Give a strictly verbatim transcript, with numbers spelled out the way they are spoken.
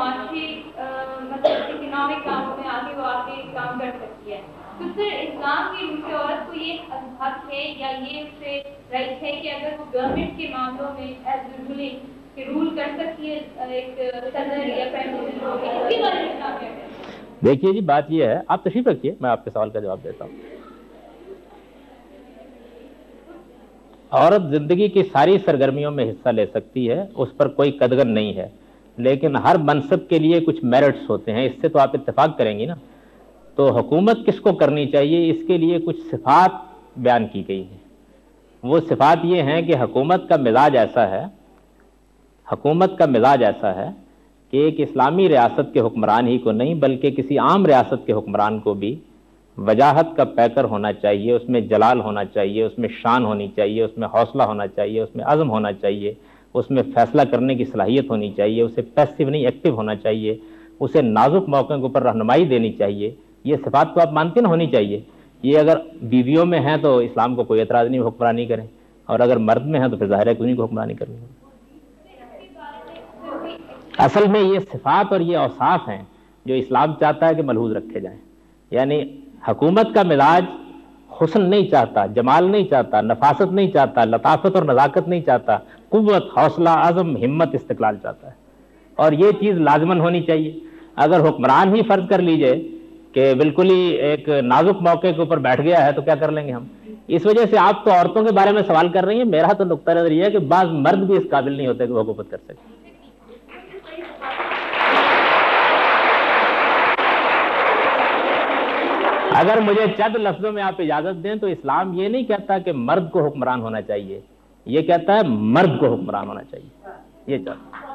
माशी मतलब इकोनॉमिक कामों में आगे वो आगे काम कर सकती है। तो सर इस्लाम की उनकी औरत को ये हक है या ये उससे राइट है कि अगर वो गवर्नमेंट के मामलों में एज यूजुअली रूल कर सकती है एक सदर या फैमिली रूल के, इसके बारे में क्या कहते हैं? देखिए जी, बात यह है, आप तशरीफ रखिए, मैं आपके सवाल का जवाब देता हूँ। औरत ज़िंदगी की सारी सरगर्मियों में हिस्सा ले सकती है, उस पर कोई कदगन नहीं है, लेकिन हर मनसब के लिए कुछ मेरिट्स होते हैं, इससे तो आप इत्तेफाक करेंगी ना। तो हुकूमत किसको करनी चाहिए, इसके लिए कुछ सिफात बयान की गई है। वो सिफात ये हैं कि हुकूमत का मिजाज ऐसा है हुकूमत का मिजाज ऐसा है कि एक इस्लामी रियासत के हुक्मरान ही को नहीं बल्कि किसी आम रियासत के हुक्मरान को भी वजाहत का पैकर होना चाहिए, उसमें जलाल होना चाहिए, उसमें शान होनी चाहिए, उसमें हौसला होना चाहिए, उसमें अज़म होना चाहिए, उसमें फ़ैसला करने की सलाहियत होनी चाहिए, उसे पैसिव नहीं एक्टिव होना चाहिए, उसे नाजुक मौक़ों के ऊपर रहनुमाई देनी चाहिए। ये सिफात को आप मानते ना होनी चाहिए। ये अगर बीवियों में हैं तो इस्लाम को कोई एतराज़ नहीं, हुक्मरानी करें, और अगर मर्द में हैं तो फिर ज़ाहिर है कि उन्हीं को हुक्मरानी करनी है। असल में ये सिफात और ये औसाफ हैं जो इस्लाम चाहता है कि मलहूज़ रखे जाएँ। यानी हकूमत का मिजाज हुस्न नहीं चाहता, जमाल नहीं चाहता, नफासत नहीं चाहता, लताफत और नज़ाकत नहीं चाहता, कुव्वत, हौसला, अज़म, हिम्मत, इस्तक़लाल चाहता है, और ये चीज़ लाजमन होनी चाहिए। अगर हुक्मरान ही फ़र्ज़ कर लीजिए कि बिल्कुल ही एक नाजुक मौके के ऊपर बैठ गया है तो क्या कर लेंगे हम। इस वजह से आप तो औरतों के बारे में सवाल कर रही हैं, मेरा तो नुक्ता नज़र यह है कि बाज़ मर्द भी इस काबिल नहीं होते कि वो हुकूमत कर सकें। अगर मुझे चंद लफ्ज़ों में आप इजाज़त दें तो इस्लाम ये नहीं कहता कि मर्द को हुक्मरान होना चाहिए, ये कहता है मर्द को हुक्मरान होना चाहिए। ये चाहता